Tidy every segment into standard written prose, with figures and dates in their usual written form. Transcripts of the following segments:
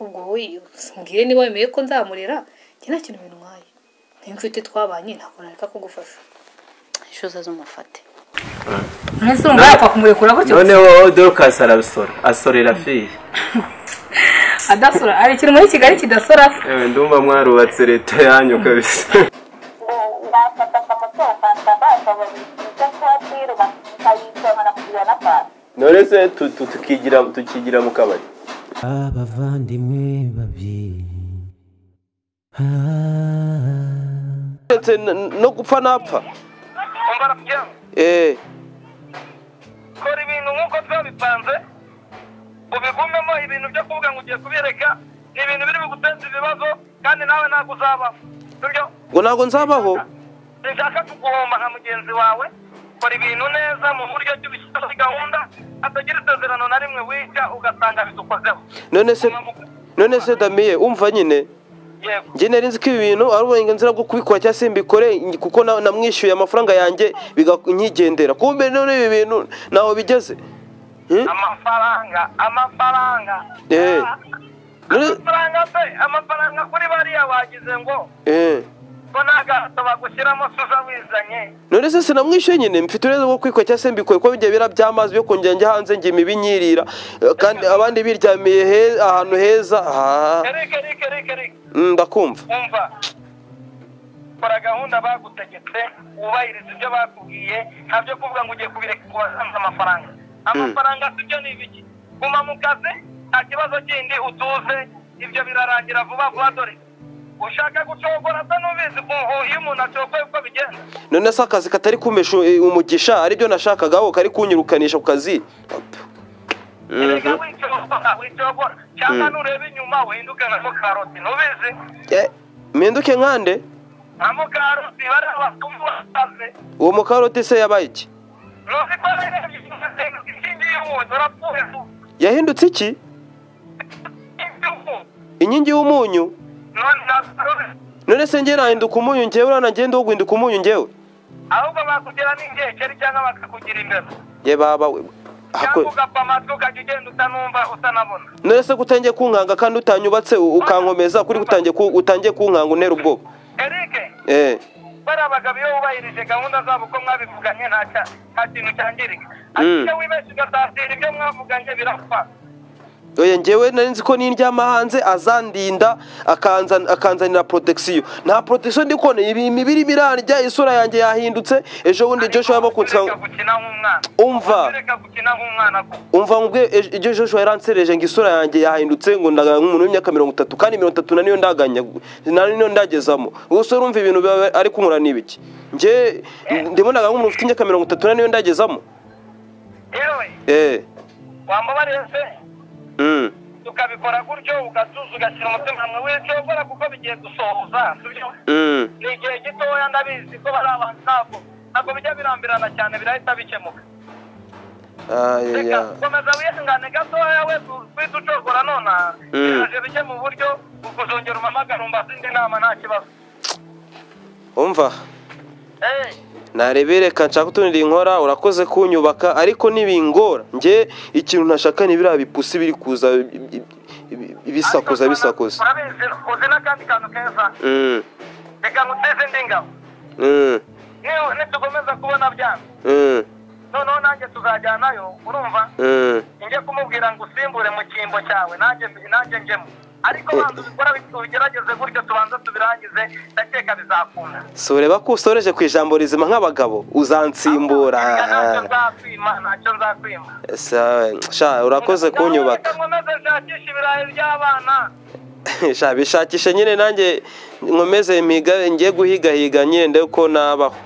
ubwo wiyo ngire ni wemeye ko nzamurera njye nta kintu bintu nkaye n'inshuti twabanye ntabwo nareka kugufasha ishoza zo mufate mwese urapfa kumurekura gutyo none wowe Dorcas arabisora asorera fi adasora ari kintu muri Kigali kidasora ewe ndumva mwarubatse leta yanyu kabisa none se tukigira mu kabari Abavandimwe Babi no gupfa napfa kora ibintu nk'uko twabipanze ubigumemo ibintu byo kuvuga ngo ugiye kubereka ni ibintu biri biguteza ibibazo kandi nawe ntabwo uzabaho ngo ntabwo nzabaho nshaka kuguhomba nka mugenzi wawe kora ibintu neza mu buryo bw'ibishyitsi bigahunda atagira isezerano na rimwe wiga ugasanga bidukozeho none se Damiye umva nyine njye nari nzi ko ibi bintu ari uburenganzira bwo kubikora cyangwa se mbikore kuko namwishyuye amafaranga yanjye nkigendera kumbe none ibi bintu nawe bigeze amafaranga kuri bariya bagize ngo none se sinamwishyuye nyine mfite uburenganzira bwo kubikora cyangwa se mbikore kuko bijya bira by'amazi yo kongera njya hanze njye imibinyirira kandi abandi biryamiye ahantu heza ndakumva kora gahunda bagutegetse ubahiriza ibyo bakubwiye ntabyo kuvuga ngo ugiye kubireka kubasanza amafaranga sibyo ni ibiki guma mu kazi nta kibazo kindi utuze ibyo birarangira vuba vuba dore ushaka gucogora atanubizi boho iyo umuntu acokoye uko bigenda none se akazi katari kumesha umugisha ari byo nashakaga aho kari kunyurukanisha ku kazi cyangwa nureba inyuma uhinduke nka karoti ntubizi mpinduke nkande uwo mukaroti se yabaye iki yahindutse iki inkingi y'umunyu none se njye nahinduka umunyu njyewe uranagenda wo guhinduka umunyu njyewe ahubwo bakugera n'ingekeri cyangwa bakakugira imbere ye baba we none se gutangiye kunkanga kandi utanyubatse ukankomeza kuri utangiye kunkanga unera ubwoba bariya bagabo iyo wubahirije gahunda zabo uko mwabivuganye nta kintu cyangirika ariko wibeshye ugasatira ibyo mwavuganye birapfa oya njyewe nari nzi ko nindyama hanze azandinda akanzanira protection nta protection ndikone imibiri mirarya isura yanjye yahindutse ejo bundi Joshua yabakunsa umva ngwe ejo Joshua yaransereje ngisura yanjye yahindutse ngo ndaga nk'umuntu w'imyaka 30 kandi 30 naniyo ndaganya naniyo ndagezamo uso urumva ibintu ari kumura nibiki nje ndimo ndaga nk'umuntu ufite imyaka 30 naniyo ndagezamo wambabarese tukabikora gutyo ugasuzugashira umutima hamwe w'icyo gukora kuko bigiye gusohoza ni igihe gitoya ndabizi ko bari abantu ntabwo bijya birambirana cyane birahita bikemuka komeza wihangane gatoya we wita ucogora nonaha biraje bike mu buryo ukuzongera umamagara umbaza indi nama nta kibazo umva narebere reka nshaka utundi inkora urakoze kunyubaka ariko nibingora nje ikintu ntashaka ni bira bipusi biri kuza bisakoza uze nakandi kantu keza reka muteze ndinga ne tugomeza kubona byane none nanjye tuzajyanayo urumva nje kumubwira ngo usimbure mu kimbo cyawe nanjye njemo ariko bantu bikora bitugerageze gutyo tubanza tubirangize ndakeka bizakunda sureba ko usoreje ku ijambo rizima nk'abagabo uzansimbura nacyo nzakwima sha urakoze kunyubaka sha bishakishe nyine nanjye nkomeze imiga ngiye guhigahiga nyine ndeko nabaho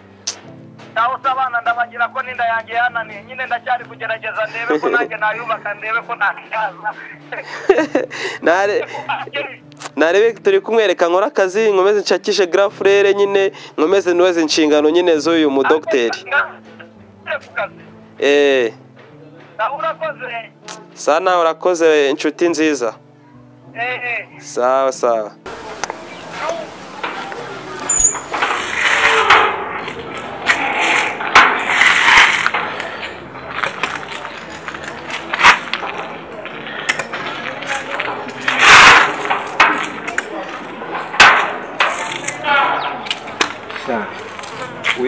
abana ndabagira ko ninda yanjye yananiye nyine ndacyari kugerageza ndebe ko nanjye nayubaka ndebe ko nakaza narebe turi kumwereka nkora akazi nkomeze nshakishe grand frere nyine nkomeze ntuweze inshingano nyine z'uyu mu docteri sana urakoze inshuti nziza sawa sawa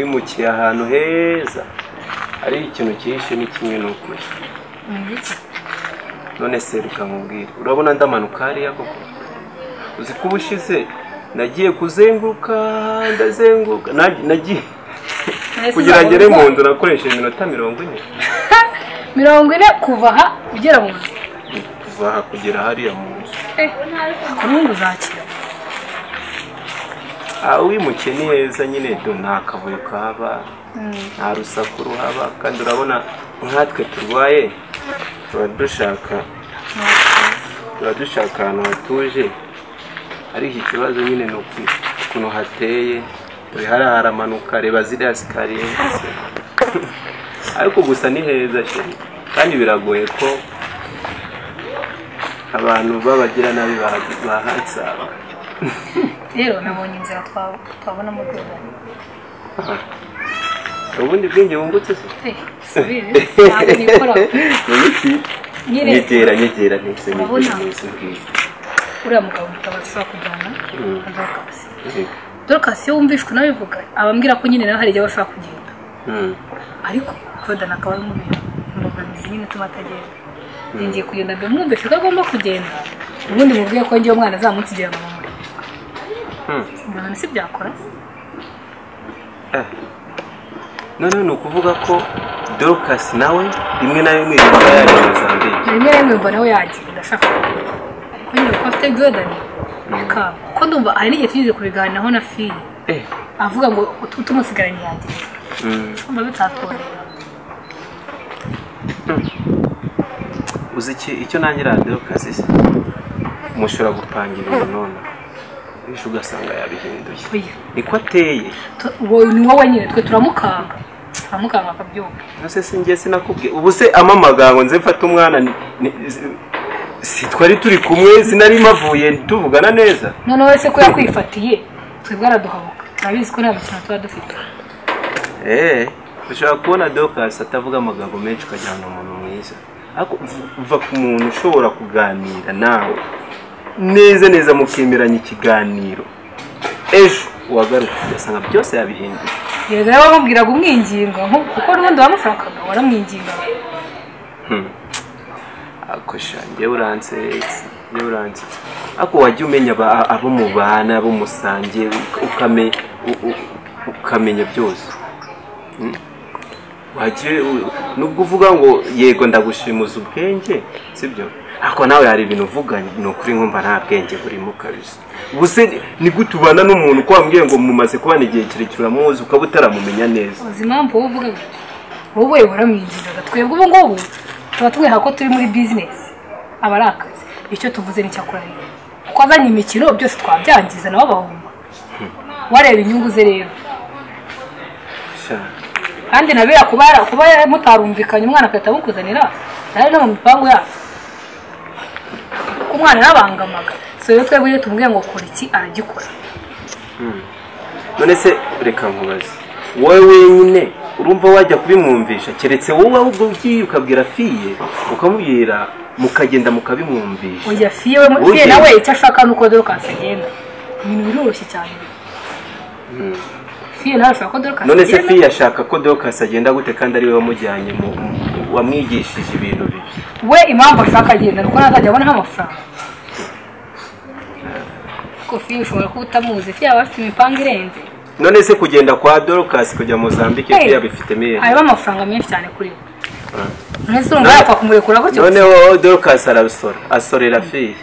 wimukiye ahantu heza ari ikintu cyishe n'ikimwe n'ukuri none seruka nkubwira urabona ndamanuka hariya koko uzi kubushize nagiye kuzenguruka ndazenguruka nagiye kugira ngere mu nzu nakoresha iminota 40 40 kuva ha ugera mu nzu kuva ha kugera hariya mu nzu kurungu zakira awi mukeni heza nyine do ntakavuye kaba nta rusaku ruhaba kandi urabona nkatwe turwaye turadushaka ahantu hatuje ariko ikibazo nyine no kuno hateye turi haramanuka reba ziriya sikariye ariko gusa ni heza cyane kandi biragoye ko abantu babagira nabi bahatsaba rero nabonye inzira twabona mu rwego ubundi bwinge wungutse se subire ntabwo nikora nyegera ntese uriya mugabo utabasaba kujyana dorokasi wumvishwe nabivuga abambwira ko nyine naho hari igihe bashaka kugenda ariko Jordan akaba ari umubiri imbogamizi nyine ituma atagenda ngiye kugenda mbe mwumvise ko agomba kugenda ubundi mubwiye ko ngiye umwana azamunsigera mama muri mbona si byakora none ni ukuvuga ko dorokasi nawe rimwe na rimwe mbona aho yagenda ndashaka ariko nyine ko afite Jordan aka kondumba ari n'igihe tugize kubiganiraho na fille avuga ngo utumusigaranye yanjye umba bitatora uzi iki icyo nangira Dorokasi mushura gupangira none bishu gasanga yabihinduye niko ateye wowe ni wowe nyine twe turamukanga akabyumva nase singiye sinakubwiye ubuse amamagango nze mfata umwana si twari turi kumwe sinari mavuye tuvugana neza none wese ko yakwifatiye twebwe araduhabuka nabizi ko nabyo tuba dufite ushobora kubona Dorokasi atavuga amagambo menshi ukajyana umuntu mwiza uva ku muntu ushobora kuganira nawe neza neza mukemeranya ikiganiro ejo uwagaruka ugasanga byose yabihinduye yego yabamubwiraga umwingingo kuko n'ubundi bamushakaga waramwinginga akoshanje uranse ako wajye umenya abo mubana abo musangiye ukamenya byose wajye nubwo uvuga ngo yego ndagushimuza ubwenge sibyo ako nawe hari ibintu uvuganye no kuri nkumba nta bwenge burimo kabisa ubuse ni gutubana n'umuntu kwa mbwiye ngo mumaze kubana igihe kirekire muzi ukabutaramumenya neza uzimampo uvuga wowe waramwinjiraga twebwe ubu ngubu tubatwe hako turi muri business abarakaze icyo tuvuze ni cyakoranye kuko azanye imikino byose twabyangiza nabo bahumba wareba inyungu ze rero kandi nabera kuba mutarumvikanye umwana akata bukuzanira nari no mu mipango yacu umwana yabangamaga so yo twebwe tumubwiye ngo kora iki aragikora none se reka nkubaze wowe wenyine urumva wajya kubimwumvisha keretse wowe ahubwo ugiye ukabwira fiye ukamubwira mukagenda mukabimwumvisha oya fiye we mutiye nawe icyashaka nuko Dorokasi agenda ibintu biroroshye cyane fiye nashaka ko Dorokasi none se fiye yashaka ko Dorokasi agenda gute kandi ari we wamujyanye mu wamwigishije ibintu bibi we impamvu ashaka agenda nuko azajya abona amafaranga ko fiye ushobora kutamuzi fiye abafite imipanga irenze none se kugenda kwa Dorokasi kujya Mozambique cyo yabifite meye ari amafaranga menshi cyane kuri none se urumva kumurekura gutyo none wo Dorokasi asorera fiye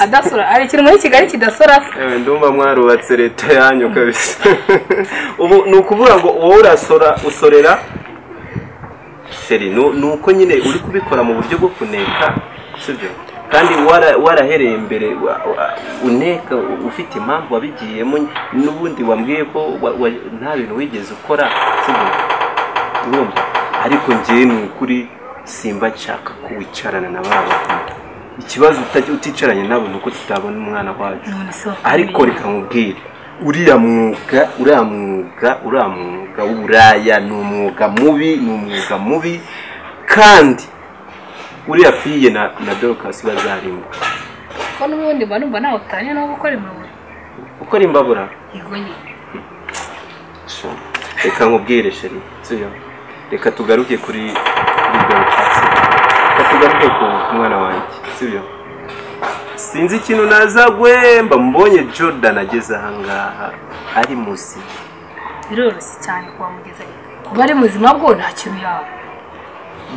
adasora ari kirimo Kigali kidasora ndumva mwarubatse leta yanyu kabisa ubu nukuvuga ngo wowe urasora usorera seri nuko nyine uri kubikora mu buryo bwo kuneka sibyo kandi warahereye imbere uneka ufite impamvu wabigiyemo n'ubundi wambwiye ko nta bintu wigeze ukora urumva ariko ngiye ni ukuri simba nshaka kuwicarana na baba bakunda ikibazo uticaranye nabo nuko tutabona umwana wacu ariko reka nkubwire uriya mwuga w'uburaya ni umwuga mubi kandi uriya fiye na Dorokasi bazarimo ko n'ubundi banumva nawe utanye no gukora imbabura yego nyine reka nkubwire sheri nziyo reka tugaruke kuri tugaruke ku mwana wanjye nziyo sinzi ikintu nazagwe mba mbonye Jordan ageze ahangaha ari musi biroroshye cyane kwa mugeza kubare muzima bwo nta kintu yawe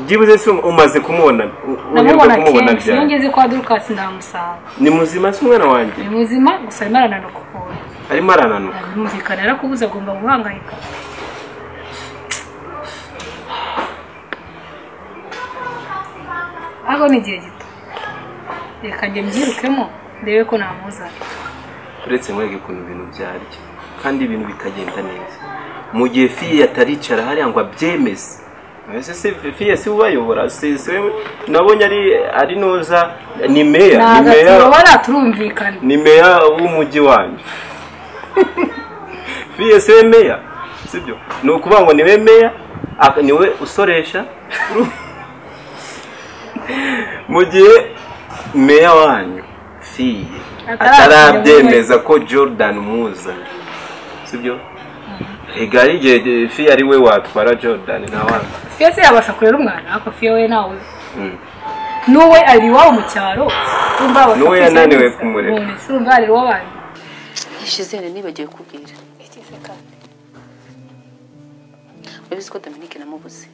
gibuze se umaze kumubona n'umubona byane ngeze kwa Dorcas ndamusanga ni muzima se mwana wanjye ni muzima gusa imarana no kupoya ari marana no numvikana yarakubuza agomba guhangayika aho ni gihe gito reka njye mbyirukemo ndebe ko namuza uretse mwege kuntu ibintu byaryo kandi ibintu bikagenda neza mu gihe fiye ataricara hariya ngo abyemeze ese se fiye si ubayobora se nabonye ari noza ni meya w'umujyi wanyu fiye se meya sibyo no kuvuga ngo niwe meya niwe usoresha mu gihe meya wanyu fiye atarabyemeza ko Jordan muza sibyo Igari je fi ari we watwara Jordan nawe. Fiese yabasakurera umwana ako fiye we nawe. Nuwe ari wawo mu cyaro. Umba wawo. Nuwe yananiwe kumurera. None surungari wabandi. Yishizene nibagiye kubwira. Ikize kandi. Ubisiko Dominique namubuze.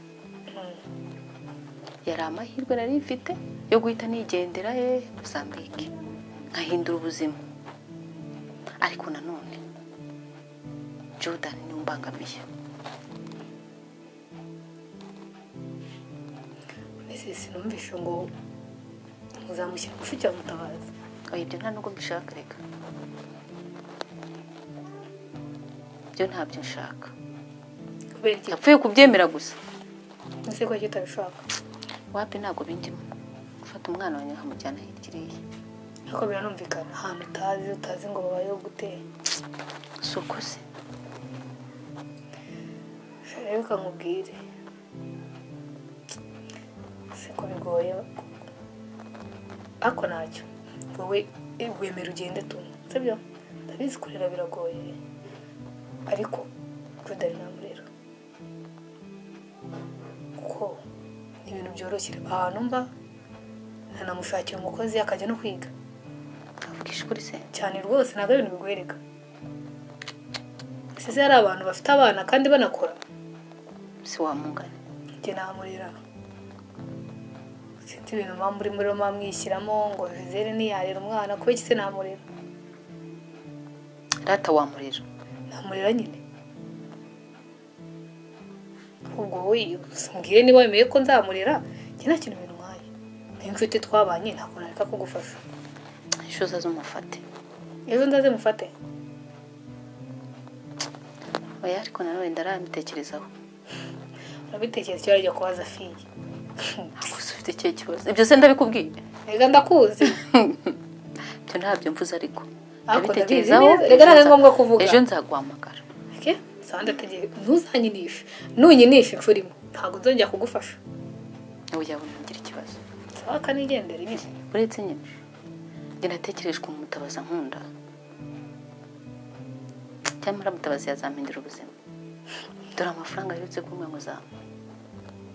Yari amahirwe nari mfite yo guhita nigendera he Mozambique. Nkahindura ubuzima. Ariko nanone Jordan numbangamiye. Nese sinumvisha ngo uzamushyira gushuka mutabaza. Ibyo nta nuko mbishaka reka. Byo ntabyo nshaka. Yapfuye kubyemera gusa. Nese ko kitabishaka. Wapi ntago bindimo. Gufata umwana wanjye nkamujyana hirikiriye. Nako biranumvikana ahantu utazi ngo babayo guteye. Sokose. Reka nkubwire siko bigoye ako nacyo wowe wemera ugende tu sibyo ndabizi kurera biragoye ariko Jordan namurera kuko ibintu byoroshye ahantu mba nanamushakiye umukozi akajya no kwiga akishikurise cyane rwose ntabwo ibintu bigoyereka sese hari abantu bafite abana kandi banakora siwamungana nje namurira senti ibintu muri mamwishyiramo ngo bizere ni yarera umwana ko iki se namurira rata wamurira namurira nyine ubwo wiyo ngiye niba wemeye ko nzamurira nge nta kintu ibintu nkaye n'inshuti twabanye ntabwo nareka kugufasha inshuza z'umufate ejo ndaze mufate oya ariko nanone ndaramitekerezaho abitekereza cyari yo kwaza fiye akosufite cyo kibazo ibyo se ndabikubwiye rega ndakuzi byo ntabyo mvuze ariko abitekerezaho rega ntabwo ngombwa kuvuga ejo nzaguhamagara okay sanda tegeye ntuzanyinishe nunyinishe mfurimo ntabwo nzongera kugufasha oya wongira ikibazo saka nigendera ibiri uretse nyine natekerejwe umutabaza nkunda cyamara mutabaza yazampindira ubuzima dora amafaranga yose kumwe muzamu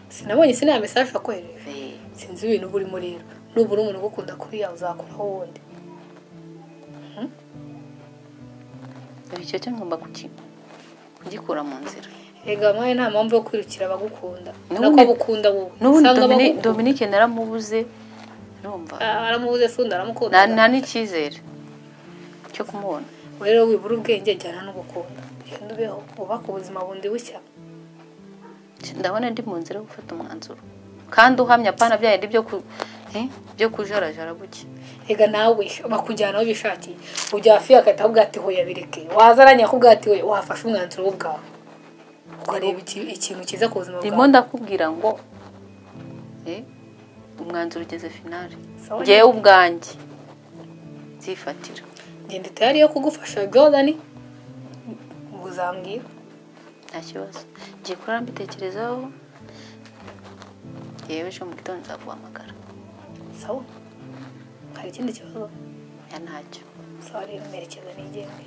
sinabonye sinaya message akwereje sinzi ibintu buri muri n'uburi umuntu gukunda kuri ya uzakora ho wonde icyo cyo ngomba kugikura mu nzira ega mwe nta mpamvu yo kwirukira bagukunda nako bukunda wowe n'ubundi Dominique naramubuze urumva aramubuze sunda aramukunda na n'ikizere cyo kumubona rero wibura ubwenge cyane n'ubukunda ndubeho ubaka ubuzima bundi bushya ndabona ndi mu nzira yo gufata umwanzuro kandi uhamya pana byaye byo byo kujarajara buke ega nawe bakujyana ubishati ujya afi akatavuga ati hoya bireke wazaranya kubwa ati we wafashe umwanzuro ubwawe ukareba ikintu kiza ku buzima bwawe ndimo ndakubwira ngo umwanzuro ugeze finale ngiye ubwanjye zifatira ngende tayari yo kugufasha Jordan uzambwira nta kibazo ngiye kurambitekerezaho yewe cyo mu gitondo nzaguhamagara sawa hari ikindi kibazo ya ntacyo sorry merekeza n'ingende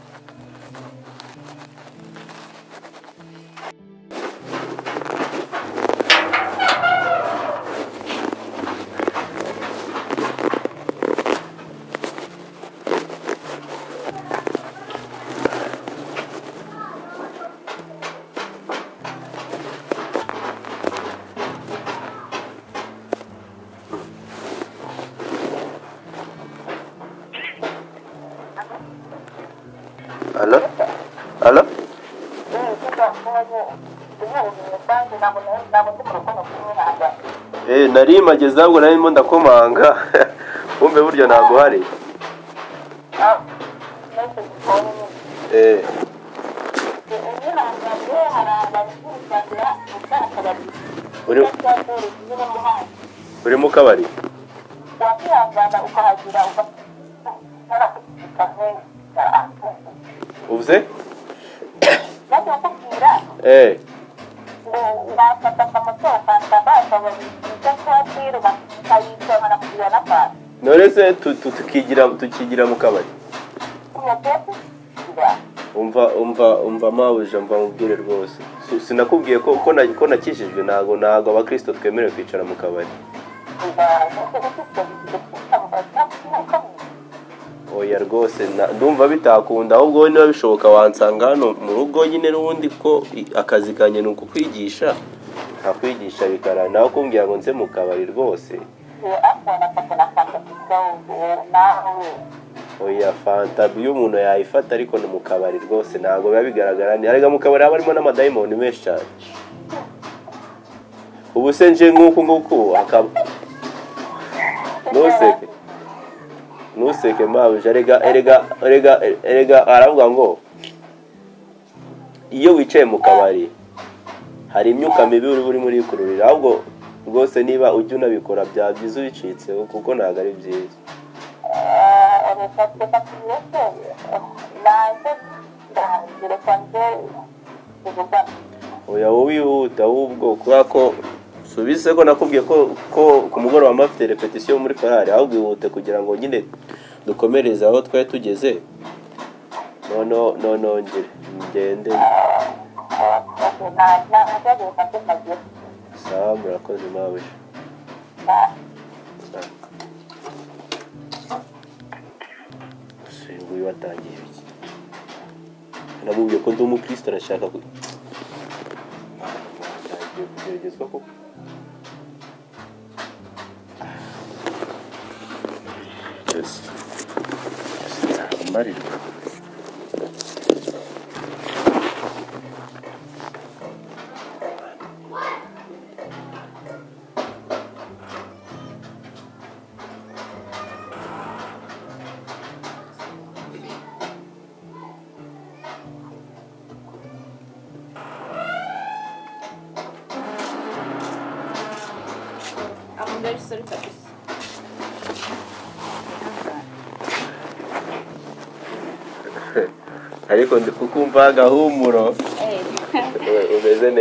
Alors alors nari mageze ahubwo narimo ndakomanga umbe buryo naguhari uri mu kabari uvuze Norese tukigira mu kabari. Umva mawe jamva mubwire rwose. Sinakubwiye ko nakishijwe nago abakristo twemerewe kwicara mu kabari. Oya rwose ndumva bitakunda ahubwo niba bishoboka wansanga hano mu rugo nyine n'ubundi ko akazi kanye nuko kwigisha akwigisha bikara naho kumbwira ngo nze mu kabari rwose oya fanta biyo umuntu yayifata ariko no mu kabari rwose ntago biba bigaragara ni arega mu kabari haba harimo n'amadayimoni menshi cyane ubuse nje nk'uko akaba Nuseke mawe erega aravuga ngo iyo wicaye mu kabari hari imyuka mibi uri muri kururira ahubwo rwose niba ujye unabikora bya byiza ubicitse kuko ntago ari byiza oya wihuta ahubwo kuko Subise ko nakubwiye ko ku mugoroba mafite repetition muri Ferrari ahubwo ihute kugira ngo nyine dukomereze aho twaye tugeze no ngende Sawa murakoze mawe Singuye watangiye iki Nabubwiye ko ndi umukristo arashaka ko Geragezwa ko Yes. Somebody. I'm very sorry for this. Ariko ndikukumva gahumuro umeze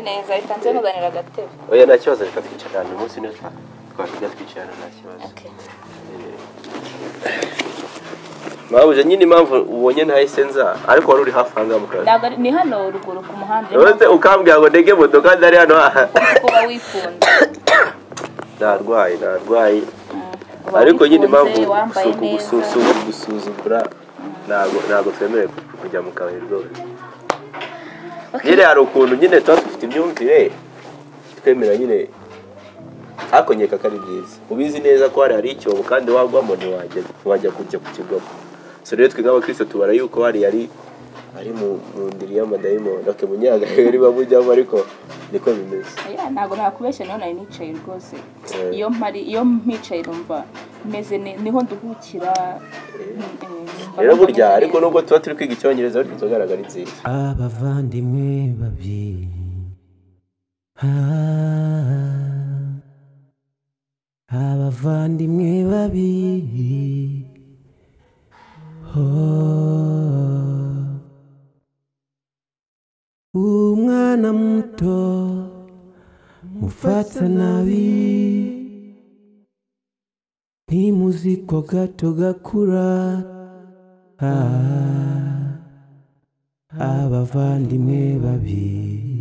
neza itanze nuzanira gatebe oya nta kibazo reka twicarane umunsi niyo twicarane nta kibazo mabuje nyine impamvu ubonye ntahise nza ariko wari uri hafi hanga mu kazi ni hano uruguru ku muhanda uretse ukambwira ngo ndege modoka ndari hano kuba wifunda ndarwaye ariko nyine impamvu gusuzugura ntago twemerewe kujya mu kabari rwose nyine hari ukuntu nyine tuba dufite imyumvire twemera nyine hakonyeka ko ari byiza ubizi neza ko hari icyobo kandi wagwamo ntiwajya kujya ku kigoma so rero twiga abakristo tubara yuko ari mu ndiri y'amadayimoni ake munyagaheri bamujyamo ariko niko bimeze ntago nakubeshya none nicaye rwose iyo mpicaye rumva meze niho nduhukira rero burya ariko nubwo tuba turi kwiga icyongereza ariko tugaragara inzira abavandimwe babi abavandimwe babi umwana muto mufata nabi ni muziko gato gakura abavandimwe babi